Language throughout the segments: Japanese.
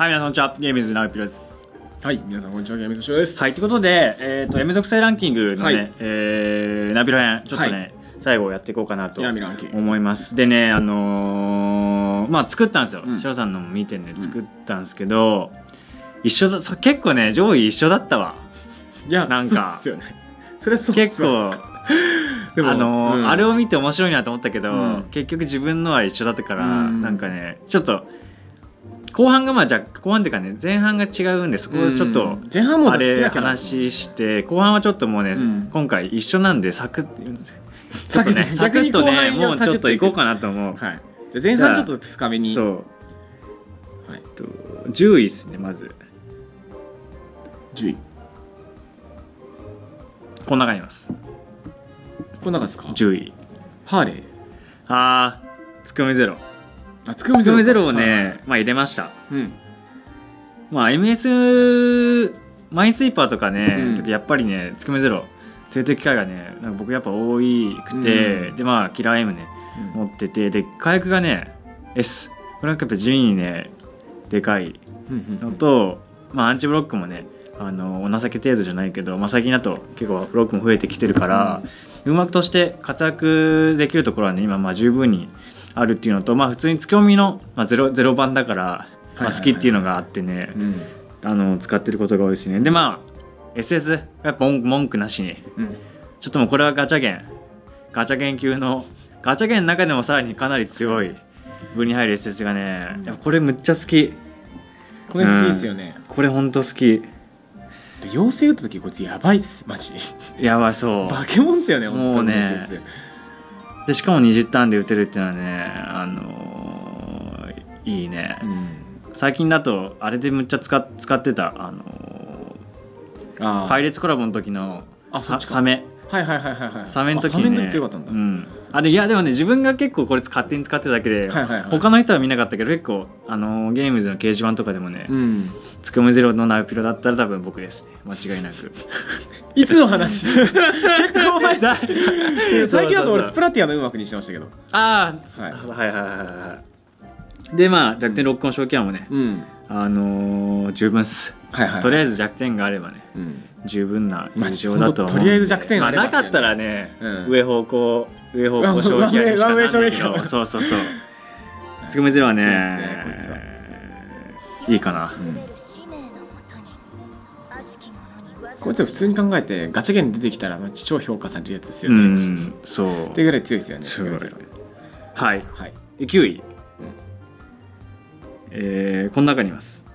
はい、皆さんこんにちは。ゲームズナウピロです。はい、皆さんこんにちは。ゲームズシュウです。はい、ということで、M属性ランキングのね、はい、ナビロ編ちょっとね、はい、最後やっていこうかなと思います。でね、まあ作ったんですよ。シロさんのも見てね、作ったんですけど、一緒だ、結構ね上位一緒だったわ。いや、なんかそうですよね。それはそうです結構でもあれを見て面白いなと思ったけど、結局自分のは一緒だったから、なんかねちょっと。後半がまあじゃ後半っていうかね前半が違うんでそこをちょっとあれ話して後半はちょっともうね今回一緒なんでサクッとねもうちょっといこうかなと思う。前半ちょっと深めにそう10位ですね。まず10位この中にいます。この中ですか。10位ハーレー。ああツッコミゼロ。つくみゼロをねまあ入れました。まあ MS マインスイーパーとかねやっぱりねつくみゼロ連れていく機会がねなんか僕やっぱ多くてでまあキラー M ね持っててで火薬がね S これなんかやっぱ順位ねでかいのとまあアンチブロックもねお情け程度じゃないけどまあ最近だと結構ブロックも増えてきてるからうまくとして活躍できるところはね今まあ十分にあるっていうのと、まあ、普通に月読みの、まあ、0番だから、まあ、好きっていうのがあってね使ってることが多いですね。でまあ SS がやっぱ文句なしに、ちょっともうこれはガチャゲン級のガチャゲンの中でもさらにかなり強い部に入る SS がね、やっぱこれむっちゃ好き。これ好きですよね。これほんと好き。妖精打った時こいつやばいっすマジやばいそう化け物っすよね本当に。でしかも20ターンで打てるっていうのはね、いいね、最近だとあれでむっちゃ使ってた、パイレーツコラボの時のサメの時にねいやでもね自分が結構これ勝手に使ってるだけで他の人は見なかったけど結構、ゲームズの掲示板とかでもね「つくむゼロのナウピロ」だったら多分僕ですね間違いなく。いつの話結構前だ最近だと俺スプラティアのうまくにしてましたけど。ああはいはいはい。でまあ弱点ロックの消去案もね十分っす。とりあえず弱点があればね十分な印象だと思う。とりあえず弱点があればなかったらね上方向消費やるしかないんだけどそうそうそうつくみゼロはねいいかな。こいつは普通に考えてガチャゲン出てきたら超評価されるやつですよね。そうってぐらい強いですよね。はい9位この中にいます。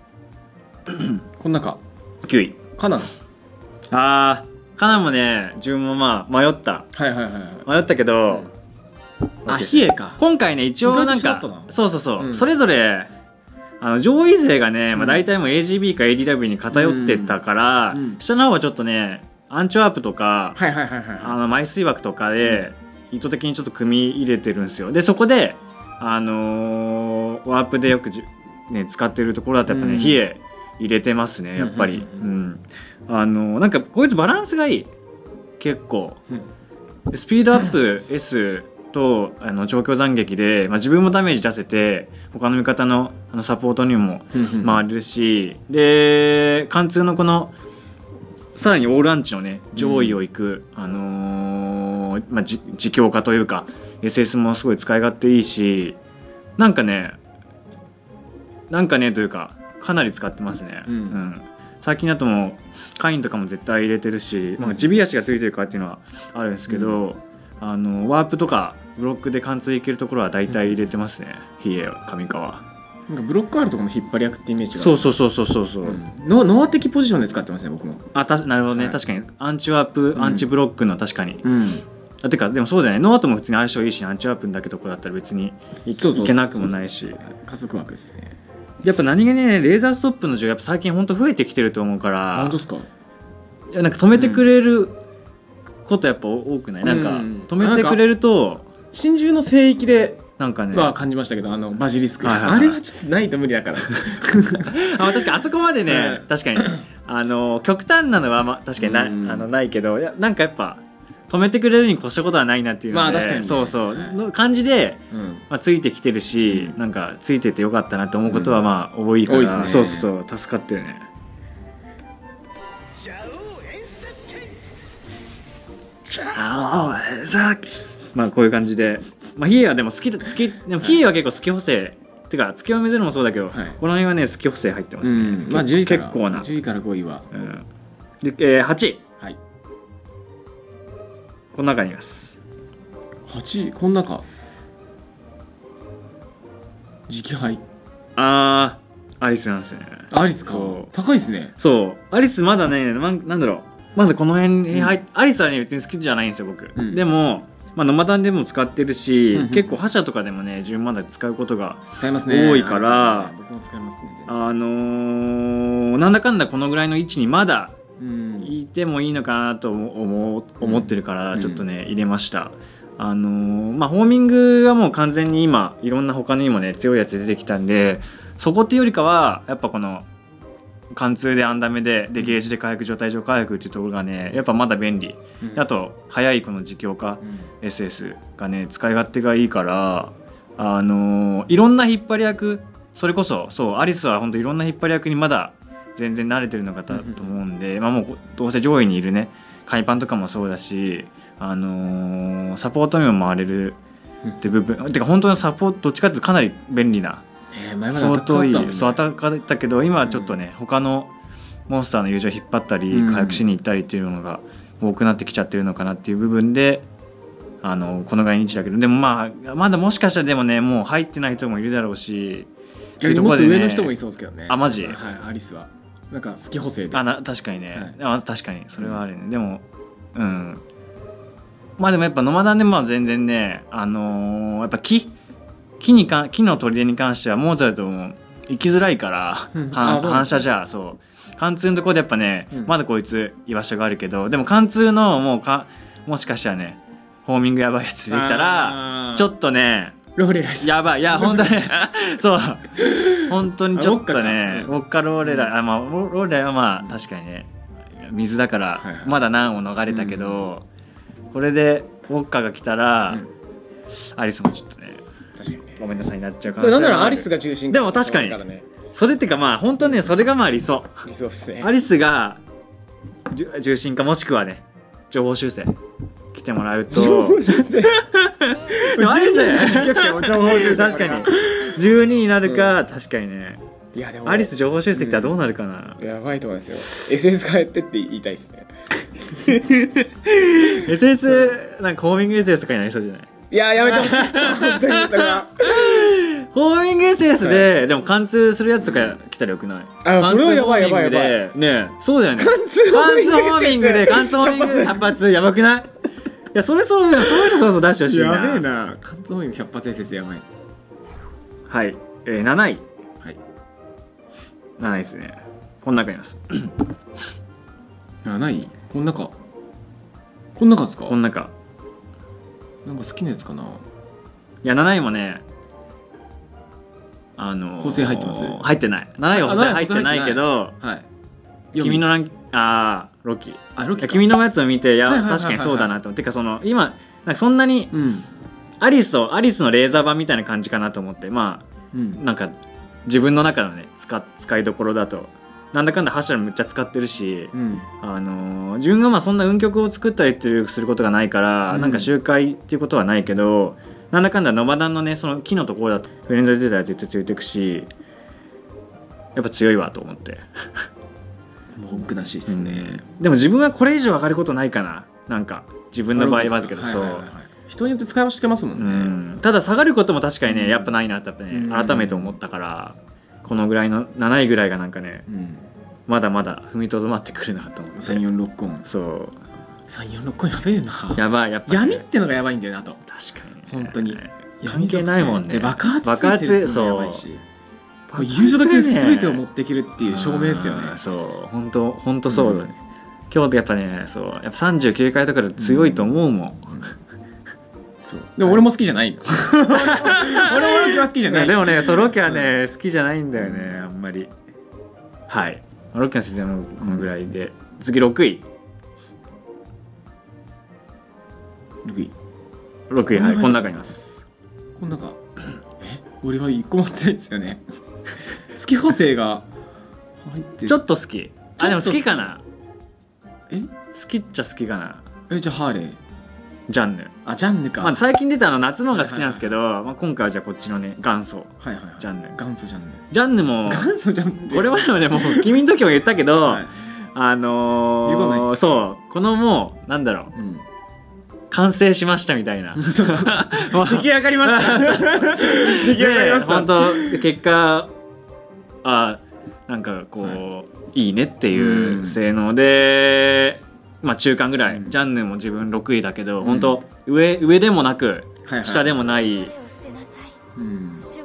この中9位カナン。ああカナンもね自分もまあ迷ったけどあヒエか今回ね一応なんかそうそれぞれ上位勢がね大体も AGB か AD ラビーに偏ってたから下の方はちょっとねアンチワープとか枚数枠とかで意図的にちょっと組み入れてるんですよ。でそこでワープでよくね使ってるところだとやっぱねヒエ入れてますねやっぱり。なんかこいつバランスがいい結構。スピードアップ S と状況斬撃で自分もダメージ出せて他の味方のサポートにも回るしで貫通のこのさらにオールアンチのね上位をいく自強化というか SS もすごい使い勝手いいしなんかねというか。かなり使ってますね。最近だともうカインとかも絶対入れてるし地び足がついてるかっていうのはあるんですけどワープとかブロックで貫通いけるところは大体入れてますねヒエ上川。なんかブロックあるとこも引っ張り役ってイメージがそうノア的ポジションで使ってますね僕も。あなるほどね確かにアンチワープアンチブロックの確かに。てかでもそうだよねノアとも普通に相性いいしアンチワープだけどこれだったら別にいけなくもないし加速枠ですね。やっぱ何気にねレーザーストップの需要やっぱ最近ほんと増えてきてると思うから本当ですか。いやなんか止めてくれることやっぱ多くない、なんか止めてくれると真珠の聖域でなんかねは感じましたけどバジリスクあれはちょっとないと無理だからあ確かにあそこまでね確かに極端なのは確かにないけどなんかやっぱ止めてくれるに越したことはないなっていうので、そうそうの感じでついてきてるし、なんかついててよかったなと思うことはまあ多いから、そうそうそう助かってるね。まあこういう感じで、まあヒエはでも好きだ、好きでもヒエは結構好き補正ってか月は目ゼロもそうだけど、この辺はね好き補正入ってますね。まあ10位から5位はで8位、この中にいます。8位この中直配、ああアリスなんですよね。アリスか、高いですね。そうアリスまだね、なんだろう、まずこの辺に入って、アリスはね別に好きじゃないんですよ僕、でもまあ、ノマタンでも使ってるし、結構覇者とかでもね10万台使うことが多いから、なんだかんだこのぐらいの位置にまだいてもいいのかなと思ってるから、ちょっとね入れました。まあホーミングはもう完全に今いろんな他にもね強いやつ出てきたんで、そこっていうよりかはやっぱこの貫通でアンダメでゲージで回復状態上回復っていうところがねやっぱまだ便利、あと早いこの自強化 SS がね使い勝手がいいから、いろんな引っ張り役、それこそそうアリスは本当いろんな引っ張り役にまだ全然慣れてるのかだと思うんで、まあもうどうせ上位にいるね海パンとかもそうだし、サポートにも回れるって部分、てか本当のサポートどっちかっていうとかなり便利な。相当いい、そう当たったけど今はちょっとね、他のモンスターの友情を引っ張ったり回復しに行ったりっていうのが多くなってきちゃってるのかなっていう部分で、このぐらいに位置だけど、でもまあまだもしかしたらでもねもう入ってない人もいるだろうし、逆にもっと上の人もいそうですけどね。あマジ、はい、アリスはなんか好き補正で、確かにね、あ確かにそれはあるね。でもうんまあでもやっぱノマダンでも全然ね、やっぱ木の砦に関してはモーツァルトも行きづらいから、反射じゃあそう貫通のところでやっぱね、まだこいつ居場所があるけど、でも貫通のもしかしたらねホーミングやばいやつできたらちょっとねローレライスやばい、いや本当にそう本当にちょっとねウォッカローレライ、まあローレライはまあ確かにね水だからまだ難を逃れたけど、これでウォッカが来たらアリスもちょっとねごめんなさいになっちゃう可能性もある。なんならアリスが中心でも確かにそれってかまあ本当ねそれがまあ理想、っすね。アリスが重心かもしくはね情報修正来てもらうと、情報修正でもアリス確かに12になるか、確かにね。いやでもアリス情報修正ってどうなるかな、やばいと思いますよ。 SS 変えてって言いたいっすね。 SS なんかホーミング SS とかになりそうじゃない。いややめてほしいです本当にそれは。ホーミング SS ででも貫通するやつとか来たらよくない。あそれはやばいやばいやばいね。そうだよね、貫通ホーミングで貫通ホーミング100発やばくない。いやそれそういうのそう出してほしいな。やべえな、貫通ホーミング100発 SS やばい。はい7位、はい7位ですね。この中にいます。7位この中ですか。この中なんか好きなやつかな。いや7位もね補正入ってます。入ってない、7位は補正入ってないけど、君のランキング、ああロキ、君のやつを見ていや確かにそうだなと思って、かその今なんかそんなにアリスのレーザー版みたいな感じかなと思って、まあなんか自分の中のね使いどころだとなんだかんだ覇者もめっちゃ使ってるし、自分がまあそんな運極を作ったりっていうすることがないから、なんか周回っていうことはないけど、なんだかんだノバダンのねその木のところだとフレンドで出たら絶対ついていくし、やっぱ強いわと思って文句なしですね。でも自分はこれ以上上がることないかな、なんか自分の場合はだけど、そう人によって使い分けてますもんね、ただ下がることも確かにねやっぱないなってね改めて思ったから、このぐらいの7位ぐらいがなんかね、まだまだ踏みとどまってくるなと思って。346根、そう346根やべえな、やばいやっぱ闇ってのがやばいんだよなと。確かに本当に関係ないもんね、爆発そうやばいし、友情だけ全てを持ってきるっていう証明ですよね。そう本当そうだね。今日やっぱねそうやっぱ39回だから強いと思うもん。でも俺も好きじゃない。俺もロケは好きじゃない。でもね、ロケはね好きじゃないんだよねあんまり。はい。ロケの説明もこのぐらいで、次6位。6位、はい、この中にいます。この中、俺は1個持ってないですよね。好き補正が入ってる。ちょっと好き。あ、でも好きかな。好きっちゃ好きかな。じゃあハーレー。ジャンヌ。あ、ジャンヌか。まあ最近出た夏の方が好きなんですけど、まあ今回はじゃあこっちのね、元祖。はいはい。ジャンヌ。元祖ジャンヌ。ジャンヌも。元祖ジャンヌ。これ前はね、もう君の時も言ったけど、そうこのもうなんだろう。完成しましたみたいな。出来上がりました。出来上がりました。本当結果、あ、なんかこういいねっていう性能で、まあ中間ぐらい。ジャンヌも自分6位だけど、本当上でもなく下でもないい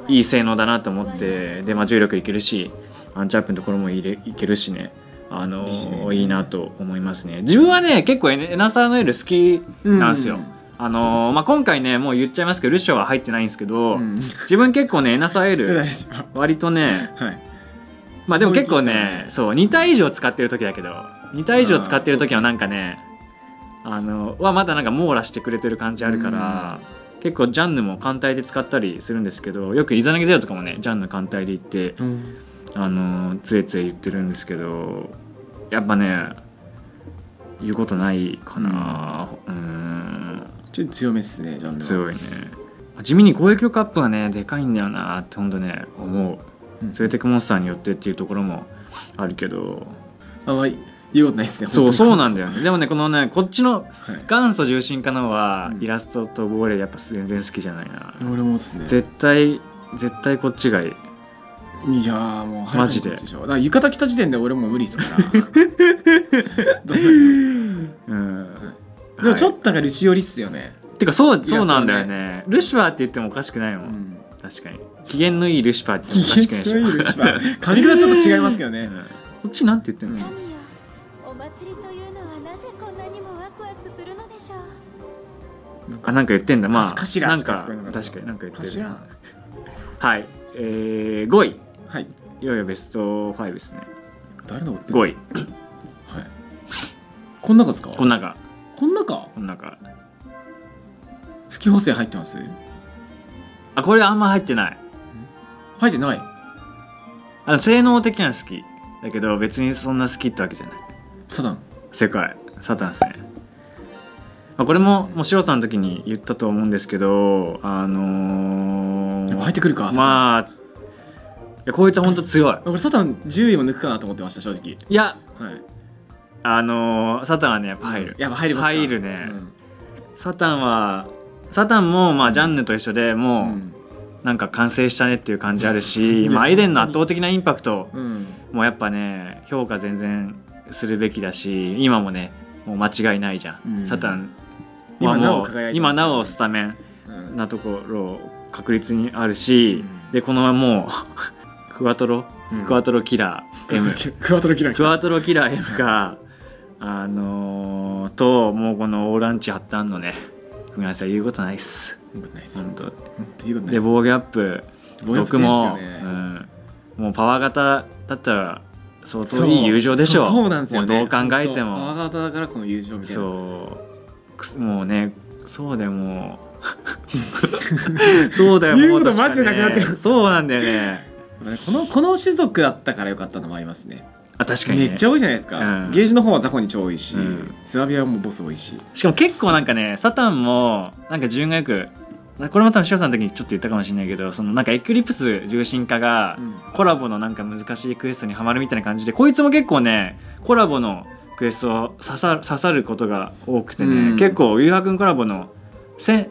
い性能だなと思って、でまあ重力いけるし、アンチャープのところもいけるしね。いいなと思いますね。自分はね結構エナサーのエル好きなんですよ。今回ねもう言っちゃいますけどルシオは入ってないんですけど、自分結構ねエナサーエル割とね、まあでも結構ねそう2体以上使ってる時だけど、2体以上使ってる時はなんかねはまだなんか網羅してくれてる感じあるから結構ジャンヌも艦隊で使ったりするんですけど、よくイザナギゼロとかもねジャンヌ艦隊で行ってつえつえ言ってるんですけど、やっぱね言うことないかな。ちょっと強めっすねジャンルは。強いね。地味に攻撃力アップがねでかいんだよなってほんとね思う。連れてくモンスターによってっていうところもあるけど、あんまり言うことないっすね。そうなんだよね。でもねこのねこっちの元祖重心家のはイラストと亡霊やっぱ全然好きじゃないな。俺もっすね。絶対こっちがいい。いやーもうマジで。だから浴衣着た時点で俺もう無理ですから。でもちょっとがルシオリっすよね。てかそうなんだよね。ルシファーって言ってもおかしくないもん。確かに。機嫌のいいルシファーって言ってもおかしくないでしょ。機嫌のいいルシファー。髪型ちょっと違いますけどね。こっちなんて言ってんの？お祭りというのはなぜこんなにもワクワクするのでしょう。あ、なんか言ってんだ。まあなんか確かになんか言ってる。はい。5位。はい、いよいよベスト5ですね。誰の5位。はい。こん中ですか？こん中。こん中？こん中。好き補正入ってます？あ、これあんま入ってない。入ってない。性能的には好き。だけど別にそんな好きってわけじゃない。サタン。正解。サタンですね。まあ、これもシロさんの時に言ったと思うんですけど、入ってくるか。まあ。いやこいつは本当強い。俺サタン10位も抜くかなと思ってました正直。いや、サタンはねやっぱ入る。やっぱ入りますか。入るね。サタンもまあジャンヌと一緒でもうなんか完成したねっていう感じあるし、まあエデンの圧倒的なインパクトもやっぱね評価全然するべきだし、今もねもう間違いないじゃん。サタン今も今なおスタメンなところ確率にあるし、でこのもうクワトロキラー M がともうこのオーランチ発端のね組み合わせは言うことないっす。本当で防御アップ僕ももうパワー型だったら相当いい友情でしょう。そうなんですよね。どう考えてもパワー型だからこの友情みたいな。そうもうねそうでもそうだよもう言うことマジでなくなってる。そうなんだよね。この種族だったから良かったのもありますね。あ、確かにね。めっちゃ多いじゃないですか。ゲージの方はザコに超多いし、スワビアもボス多いし。しかも結構なんかね、サタンもなんか順がよく、これも多分シロさんの時にちょっと言ったかもしれないけど、そのなんかエクリプス重心化がコラボのなんか難しいクエストにはまるみたいな感じで、こいつも結構ねコラボのクエストを刺さることが多くてね、結構ユーハ君コラボの潜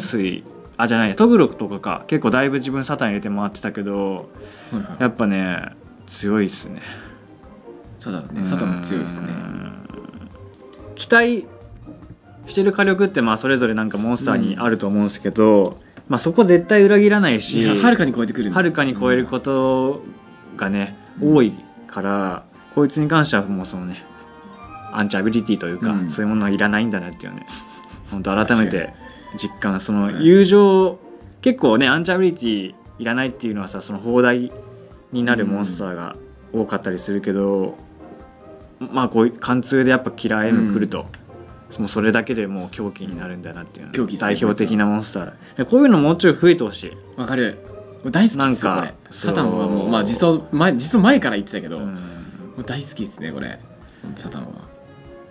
水あじゃないトグロとかか結構だいぶ自分サタン入れて回ってたけど、やっぱね強いっすね。そうだね、サタンも強いっすね。期待してる火力ってまあそれぞれなんかモンスターにあると思うんですけど、まあそこ絶対裏切らないし、はるかに超えてくる、はるかに超えることがね多いから、こいつに関してはもうそのねアンチャビリティというかそういうものはいらないんだなっていうね、本当改めて実感。その友情結構ねアンチャビリティいらないっていうのはさ、その砲台になるモンスターが多かったりするけど、まあこういう貫通でやっぱキラー M 来るともうそれだけでもう狂気になるんだなっていうの、ね、代表的なモンスターで、こういうのもうちょい増えてほしい。わかる、大好きっすよこれ。サタンはもう、まあ実装前から言ってたけど、もう大好きっすねこれ。サタンは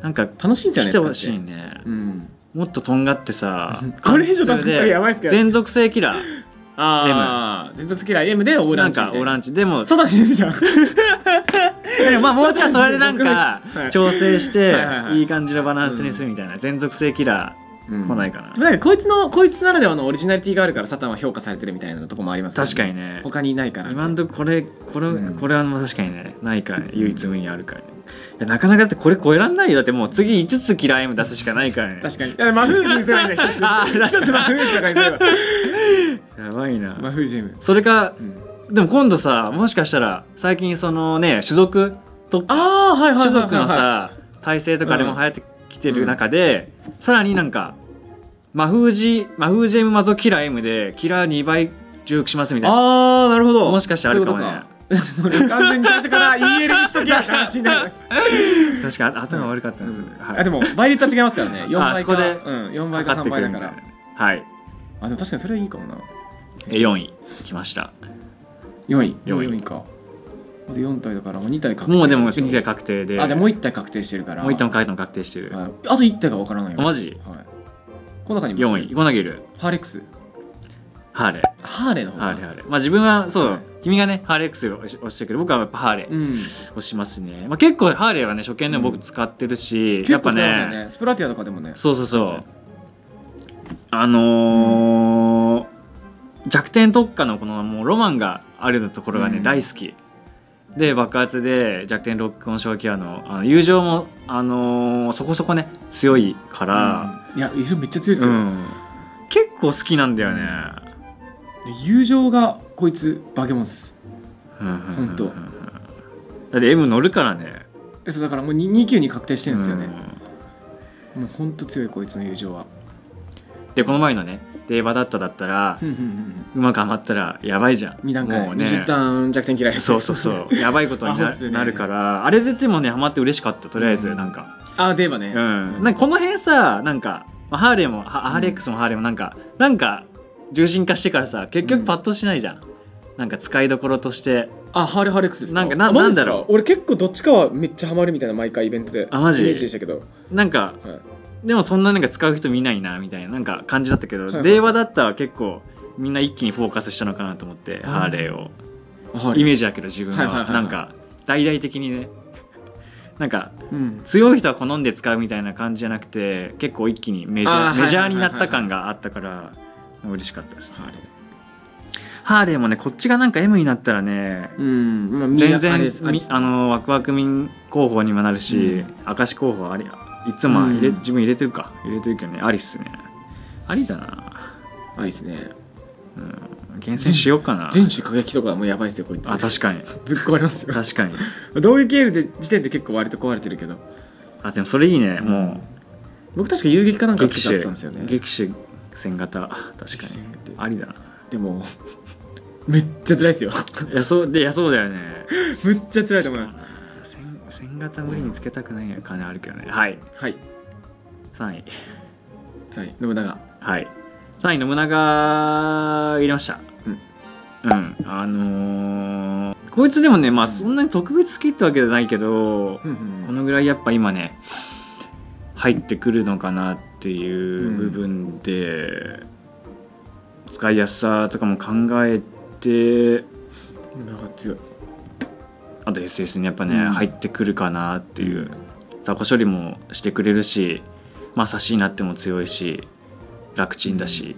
なんか楽しいんじゃないですか。来てほしいね、うん、もっととんがってさこれ以上出したらやばいっすけど、全属性キラーあ全属性キラー M でオーランチ、なんかオーランチでもサタン死ぬじゃんまあもうちょいそれでなんか調整していい感じのバランスにするみたいな。全属性キラー来ないかな。なんかこいつならではのオリジナリティがあるからサタンは評価されてるみたいなとこもありますね。確かにね、他にいないから今んとここれは確かにねないから、唯一無二あるからね。なかなかだってこれ超えらんないよ。だってもう次5つキラー M 出すしかないからね。確かにマフージにすればいいんだ、1つマフージとかにすればやばいな。マフージ M それか。でも今度さ、もしかしたら最近そのね種族と種族のさ体制とかでも流行って来てる中で、さらになんかマフージ M マゾキラー M でキラー2倍重複しますみたいな。ああなるほど、もしかしてあるかもね。それ完全に最初から EL にしとけって話になる。確か頭悪かったんですよね。でも倍率は違いますからね、4倍か3倍だから。はい、でも確かにそれはいいかもな。4位きました。4位か。で4体だからもう2体確定。もうでも2体確定で、でもう1体確定してるから、もう1体も書いても確定してる。あと1体が分からないよ。マジ？はい。この中に4位この中にいるハーレックス。ハーレの方。ハーレ。まあ自分はそう君がねハーレックスを押してくる。僕はやっぱハーレ押しますね。まあ結構ハーレはね初見でも僕使ってるし、やっぱねスプラティアとかでもね。そう。弱点特化のこのもうロマンがあるところがね大好き。で爆発で弱点ロックオン正気アの友情も、そこそこね強いから、いや友情めっちゃ強いですよ、結構好きなんだよね、友情が。こいつ化け物っす本当。だって M 乗るからね。そうだからもう2級に確定してるんですよね、もうほんと強いこいつの友情は。でこの前のねデーバだったらうまく余ったらやばいじゃん。2段階もうね20段弱点嫌い。そうやばいことになるから、あれ出てもねハマって嬉しかった。とりあえずなんかデーバね、なんかこの辺さ、なんかハーレーもハーレックスもハーレーもなんか重心化してからさ結局パッとしないじゃん。なんか使いどころとしてハーレックスですか。なんだろう、俺結構どっちかはめっちゃハマるみたいな毎回イベントでイメージでしたけど、なんかでもそんななんか使う人見ないなみたいななんか感じだったけど、令和だったら結構みんな一気にフォーカスしたのかなと思ってハーレーをイメージだけど、自分はなんか大々的にねなんか強い人は好んで使うみたいな感じじゃなくて、結構一気にメジャーになった感があったから嬉しかったです。ハーレーもねこっちがなんか M になったらね全然ワクワク民候補にもなるし、明石候補はありやいつも自分入れてるかけどね、ありっすね。ありだな、ありっすね。厳選しようかな。全種過激とかもうやばいっすよこいつ。確かにぶっ壊れますよ。確かに同撃エールで時点で結構割と壊れてるけど、でもそれいいね。もう僕確か遊撃かなんか使ってたんですよね。激種戦型確かにありだな。でもめっちゃ辛いっすよ。いやそうだよね、むっちゃ辛いと思います。線型無理につけたくない金あるけどね。はい3位信長。3位信長入れました。こいつでもね、まあそんなに特別好きってわけじゃないけど、このぐらいやっぱ今ね入ってくるのかなっていう部分で、使いやすさとかも考えて強い。あと SS にやっぱね入ってくるかなっていう。雑魚処理もしてくれるし、差しになっても強いし楽ちんだし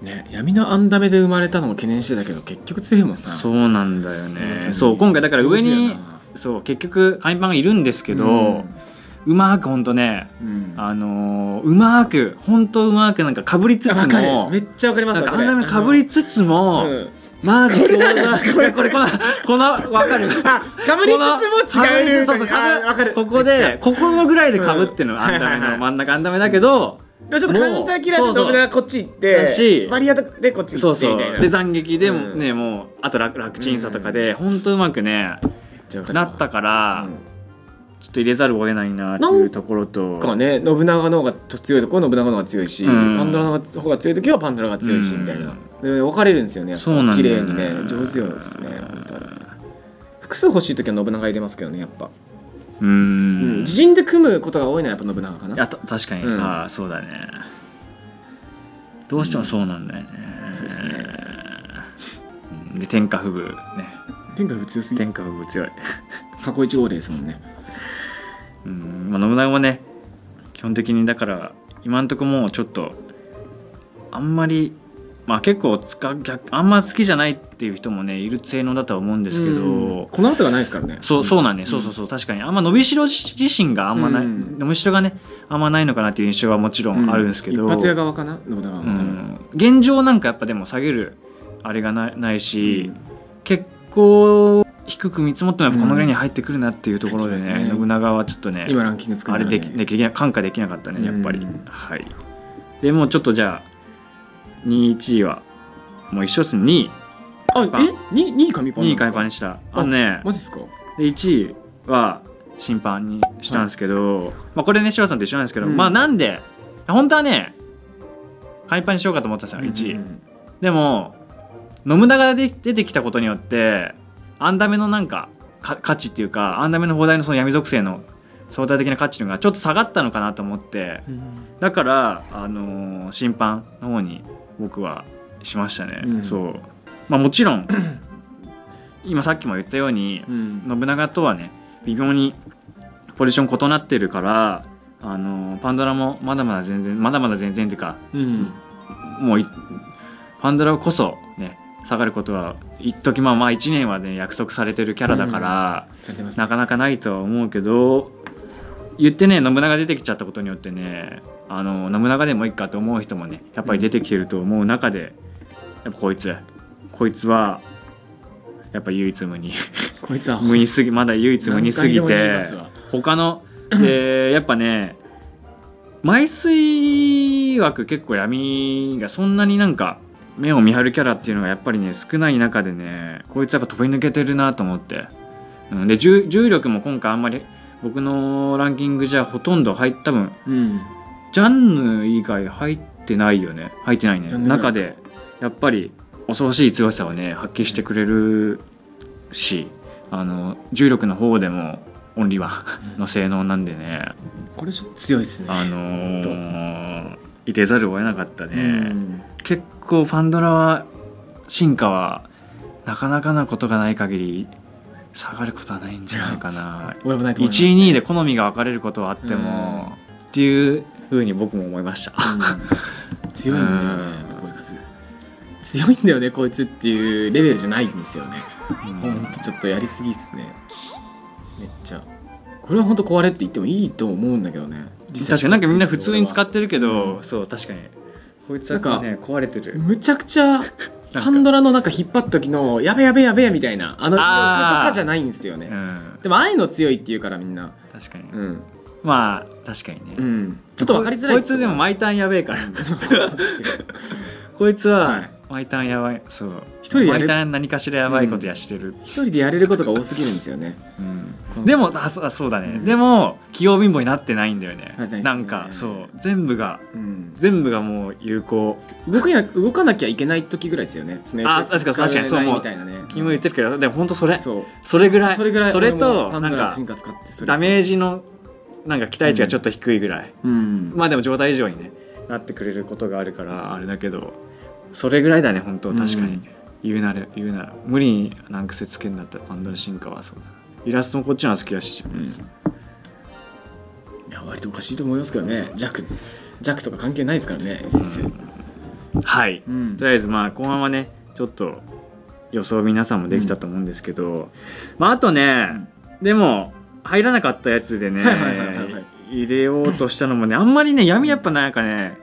ね。闇のアンダメで生まれたのも懸念してたけど結局強いもんな。そうなんだよね。そう今回だから上にそう結局カイパンがいるんですけど、うまくほんとねうまくなんかかぶりつつも、めっちゃわかりますね。アンダメかぶりつつもマジこれこのわかる。かぶりつつも違う。ここでここのぐらいでかぶってのアンダメの真ん中アンダメだけど、ちょっとカウンターキラーで僕らこっち行ってバリアでこっち行ってみたいな。で斬撃でねもうあと楽ちんさとかで本当うまくねなったから、ちょっと入れざるを得ないなっていうところと、かね、信長の方が強いところは信長の方が強いし、うん、パンドラの方が強いときはパンドラが強いしみたいな、うん、で分かれるんですよね、やっぱ綺麗にね、上手よですね。複数欲しいときは信長入れますけどね、やっぱ。うん、自陣で組むことが多いのはやっぱ信長かな。いや確かに、うん、ああそうだね。どうしてもそうなんだよね。うん、そうですね。で天下不遇ね。天下不遇強すぎ。天下不遇強い。過去一号令ですもんね。うん、まあ、信長もね基本的にだから今んとこもうちょっとあんまり、まあ、結構あんま好きじゃないっていう人もねいる性能だとは思うんですけど、うん、この後がないですからね。そうなんね、うん、そう確かにあんま伸びしろ自身があんまない、うん、伸びしろがねあんまないのかなっていう印象はもちろんあるんですけど、うん、一発屋側かな信長は、うん、現状なんかやっぱでも下げるあれがないし、うん、結構低く見積もってもやっぱこのぐらいに入ってくるなっていうところでね、うん、信長はちょっとね今ランキング作るのね、あれで感化できなかったねやっぱり、うん、はい。でもうちょっとじゃあ2位1位はもう一緒っすね。2位あえ 2位紙パンなんですか。2位紙パンにした。あのねマジっすか。で1位は審判にしたんですけど、はい、まあこれね白さんと一緒なんですけど、うん、まあなんで本当はね紙パンにしようかと思ったんですよ1位、うん、でも信長が出てきたことによってアンダメのなんか価値っていうかアンダメの砲台のその闇属性の相対的な価値がちょっと下がったのかなと思って、うん、だから審判の方に僕はしましたね、うん、そう。まあもちろん今さっきも言ったように、うん、信長とはね微妙にポジション異なってるからパンドラもまだまだ全然っていうか、うん、もうパンドラこそね下がることは一時まあ1年はね約束されてるキャラだから、うんね、なかなかないとは思うけど言ってね信長出てきちゃったことによってね信長でもいいかと思う人もねやっぱり出てきてると思う中で、うん、やっぱこいつはやっぱ唯一無二こいつは無二すぎまだ唯一無二すぎて他のでやっぱね埋水枠結構闇がそんなになんか目を見張るキャラっていうのがやっぱりね少ない中でねこいつやっぱ飛び抜けてるなと思って、うん、で重力も今回あんまり僕のランキングじゃほとんど多分、うん、ジャンヌ以外入ってないよね入ってないね中でやっぱり恐ろしい強さをね発揮してくれるし重力の方でもオンリーワンの性能なんでねこれちょっと強いですね入れざるを得なかったね、うん、結構パンドラは進化はなかなかなことがない限り下がることはないんじゃないかな1位2位で好みが分かれることはあっても、うん、っていうふうに僕も思いました、うん、強いんだよね、うん、こいつ強いんだよねこいつっていうレベルじゃないんですよねほんとちょっとやりすぎっすねめっちゃこれはほんと壊れって言ってもいいと思うんだけどね確かになんかみんな普通に使ってるけど、うん、そう確かにこいつはね壊れてるむちゃくちゃパンドラのなんか引っ張った時のやべえみたいなとかじゃないんですよね、うん、でもああいうの強いっていうからみんな確かに、うん、まあ確かにね、うん、ちょっと分かりづらい こいつでも毎ターンやべえからこいつは毎ターンやばいそう一人で毎ターン何かしらやばいことやしてる、うん、一人でやれることが多すぎるんですよね、うんでもそうだね、うん、でも器用貧乏になってないんだよね、ね、なんかそう全部がもう有効動かなきゃいけない時ぐらいですよねあ確かにそうもう君も言ってるけどでも本当それぐらいそれとなんかダメージのなんか期待値がちょっと低いぐらい、うん、まあでも状態以上にねなってくれることがあるからあれだけどそれぐらいだね本当確かに、うん、言うなら無理に難癖つけんだったらパンドラ進化はそうだイラストもこっちの好きだし、うん、いや割とおかしいと思いますけどね弱とか関係ないですからね、うん、はい、うん、とりあえずまあ後半はねちょっと予想皆さんもできたと思うんですけど、うん、まああとね、うん、でも入らなかったやつでね入れようとしたのもねあんまりね闇やっぱなんかね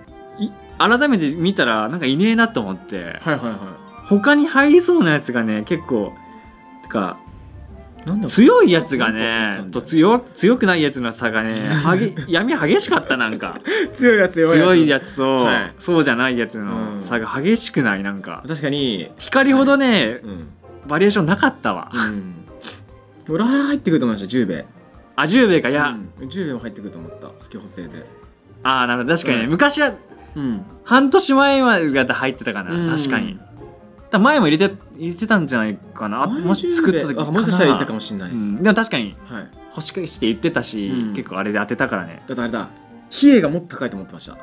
改めて見たらなんかいねえなと思って他に入りそうなやつがね結構てか強いやつがねと強くないやつの差がね闇激しかったなんか強いやつと、はい、そうじゃないやつの差が激しくないなんか確かに光ほどね、はい、バリエーションなかったわ、うん、俺入ってくると思いました10米あ、ジューベイか。いや、ジューベイも入ってくると思った、スキホ製で。ああ、なるほど、確かにね。昔は半年前までだと入ってたかな。確かに前も入れてたんじゃないかな、もし作った時。もしかしたら入れてたかもしれないです。でも確かに欲しくして言ってたし、結構あれで当てたからね。だってあれだ、比叡がもっと高いと思ってました。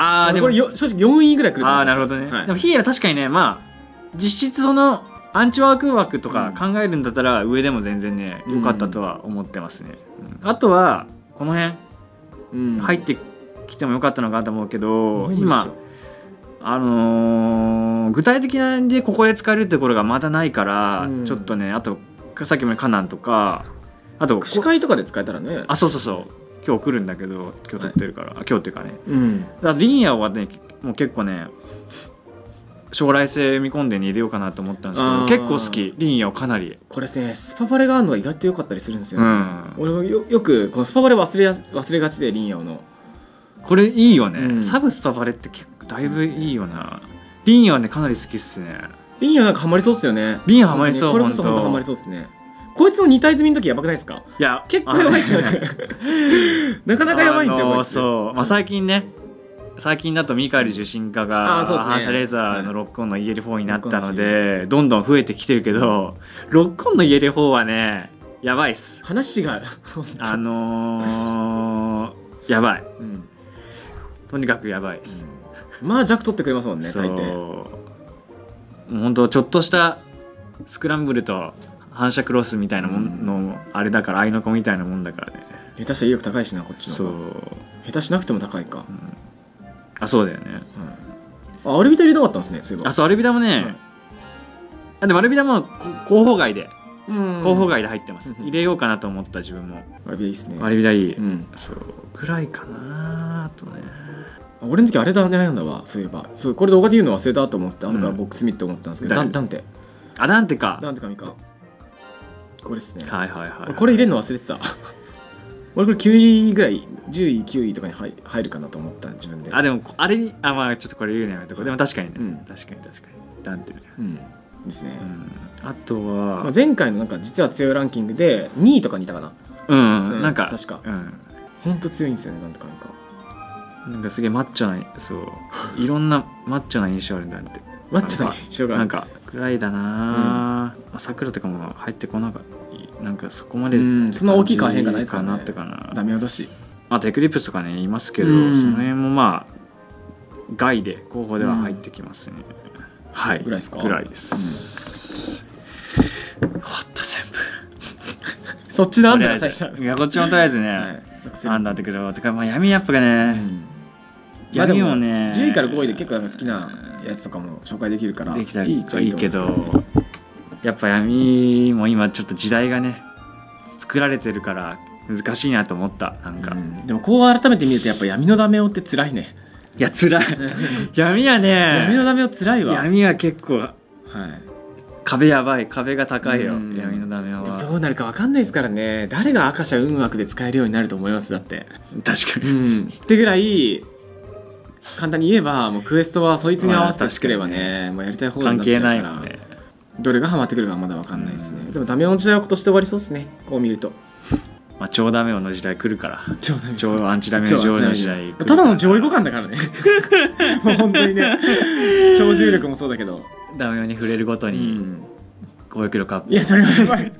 ああ、でもこれ正直4位ぐらいくると思いました。ああ、なるほどね。でも比叡は確かにね、まあ実質そのアンチワーク枠とか考えるんだったら上でも全然ね良かったとは思ってますね。あとはこの辺入ってきても良かったのかなと思うけど、今具体的なんでここで使えるところがまだないから、ちょっとね。あとさっきもカナンとか、あと司会とかで使えたらね。あ、そうそうそう、今日来るんだけど今日撮ってるから、今日っていうかね、だからリンヤはね、もう結構ね将来性見込んでに入れようかなと思ったんですけど、結構好き、リンヤをかなり。これね、スパバレがあるのが意外と良かったりするんですよね。俺もよくこのスパバレ忘れがちで、リンヤのこれいいよね、サブスパバレって結構だいぶいいよな。リンヤはねかなり好きっすね。リンヤなんかハマりそうっすよね。リンヤハマりそう、これこそ本当ハマりそうっすね。こいつの2体積みの時やばくないですか。いや、結構やばいっすよね。なかなかやばいんですよ。そう、まあ最近ね、最近だとミカエル受信家が反射レーザーのロックオンの EL4 になったのでどんどん増えてきてるけど、ロックオンの EL4 はねやばいっす。話がやばい、とにかくやばいっす。まあ弱取ってくれますもんね、大抵。もうほんとちょっとしたスクランブルと反射クロスみたいなもんのあれだから、アイノコみたいなもんだからね。下手したら威力高いしな、こっちの。そう、下手しなくても高いか。あ、そうだよね。あ、アルビダ入れなかったんですね、そういえば。あ、そう、アルビダもね。あ、でもアルビダも候補外で入ってます。入れようかなと思った、自分も。アルビダいいですね。アルビダいい。そうぐらいかなとね。俺の時あれだね、悩んだわ、そういえば。そう、これで他で言うの忘れたと思って、後からボックス見って思ったんですけど、ダンテ。あ、ダンテか。ダンテかミカ、これですね。はいはいはい。これ入れるの忘れてた。俺これ9位ぐらい、10位9位とかに入るかなと思った、自分で。あ、でもあれに、あ、まあちょっとこれ言うのやめとこう。でも確かにね、確かにダンテですね。あとは前回のなんか実は強いランキングで2位とかにいたかな。なんか確か本当強いんですよね、なんとかなんかすげえマッチョな、そういろんなマッチョな印象あるんだって。マッチョな印象がなんかくらいだな。桜とかも入ってこなかった、なんかそこまでそんな大きい変化ないですかなってかな。ダメだし、あとエクリプスとかねいますけど、その辺もまあ外で候補では入ってきますね。はい、ぐらいですか。ぐらいです。終わった、全部。そっちなんだよ、最初。いや、こっちもとりあえずねアンダーってくるとか、まあ闇やっぱがね、闇もね10位から5位で結構好きなやつとかも紹介できるからできたらいいけど、やっぱ闇も今ちょっと時代がね作られてるから難しいなと思った。なんかでもこう改めて見るとやっぱ闇のダメ男って辛いね。いや辛い、闇はね、闇のダメ男辛いわ。闇は結構壁やばい、壁が高いよ、闇のダメ男は。どうなるか分かんないですからね。誰が赤シャ運枠で使えるようになると思います。だって確かにってぐらい、簡単に言えばもうクエストはそいつに合わせて作ればね、もうやりたい方になっちゃうから、関係ないのでどれがハマってくるかはまだ分かんないですね。でもダメ男の時代は今年で終わりそうですね、こう見ると。まあ超ダメ男の時代来るから、超アンチダメ男の時代、ただの上位互換だからね。もう本当にね、超重力もそうだけど、ダメ男に触れるごとに攻撃力アップ。いや、それはやばい。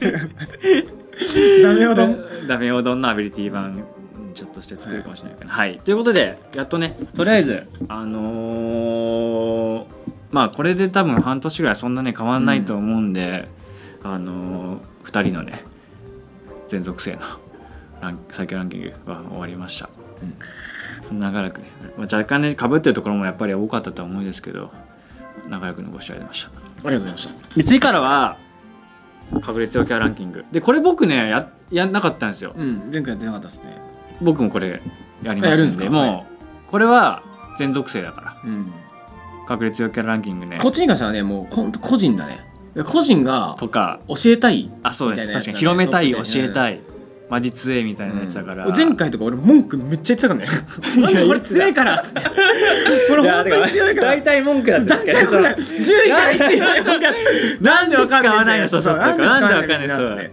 ダメ男丼、ダメ男丼のアビリティ版ちょっとして作るかもしれないかな。はい、ということでやっとね、とりあえずまあこれで多分半年ぐらいそんなね変わんないと思うんで、2人のね全属性の最強ランキングは終わりました。長らくね、若干ねかぶってるところもやっぱり多かったと思うんですけど、長らくのご視聴ありました。ありがとうございました。で、次からはかぶれ強キャラランキングで、これ僕ねやんなかったんですよ。前回やってなかったですね。僕もこれやりますんで、もうこれは全属性だから、隠れ強キャラランキングね、こっちに関してはね、もう本当個人だね。個人がとか教えたい、あ、そうです、確かに広めたい、教えたい、マジ強えみたいなやつだから。前回とか俺文句めっちゃ言ってたからね。これ強いからっつって、これ本当に強いから。大体文句だって。確かにそう。10位から1位まで文句。なんで使わないの？そうそう。なんでわかんない。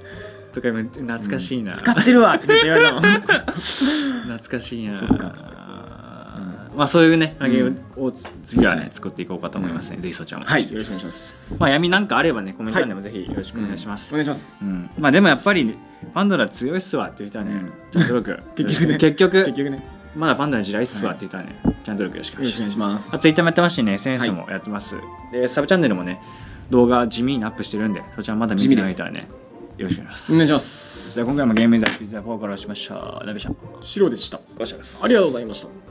とか今懐かしいな、うん、使ってるわって言われたもん懐かしいな、そうっすかっつって、まあ、そういうね揚げを次はね作っていこうかと思いますね、うん、ぜひそちらもはいよろしくお願いします。まあ闇なんかあればねコメント欄でもぜひよろしくお願いします、お願いします、うん、まあでもやっぱりパンダラ強いっすわっていう人はね、うん、ちゃんと録結局ねまだパンダの時代っすわって言ったらね、はい、チャンネルよろしくお願いします。ツイッターもやってますしね SNS もやってます、はい、でサブチャンネルもね動画地味にアップしてるんでそちらまだ見てないからねよろしくお願いします。お願いします。じゃあ今回もゲームインザピザフォーカルをしました。ラビシャ白でした。ありがとうございました。